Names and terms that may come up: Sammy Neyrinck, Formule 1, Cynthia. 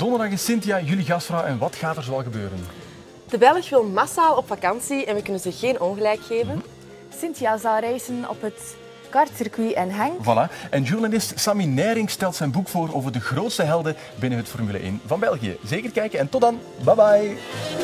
Donderdag is Cynthia jullie gastvrouw en wat gaat er zoal gebeuren? De Belg wil massaal op vakantie en we kunnen ze geen ongelijk geven. Cynthia zal reizen op het kartcircuit en Henk. Voilà. En journalist Sammy Neyrinck stelt zijn boek voor over de grootste helden binnen het Formule 1 van België. Zeker kijken en tot dan. Bye bye.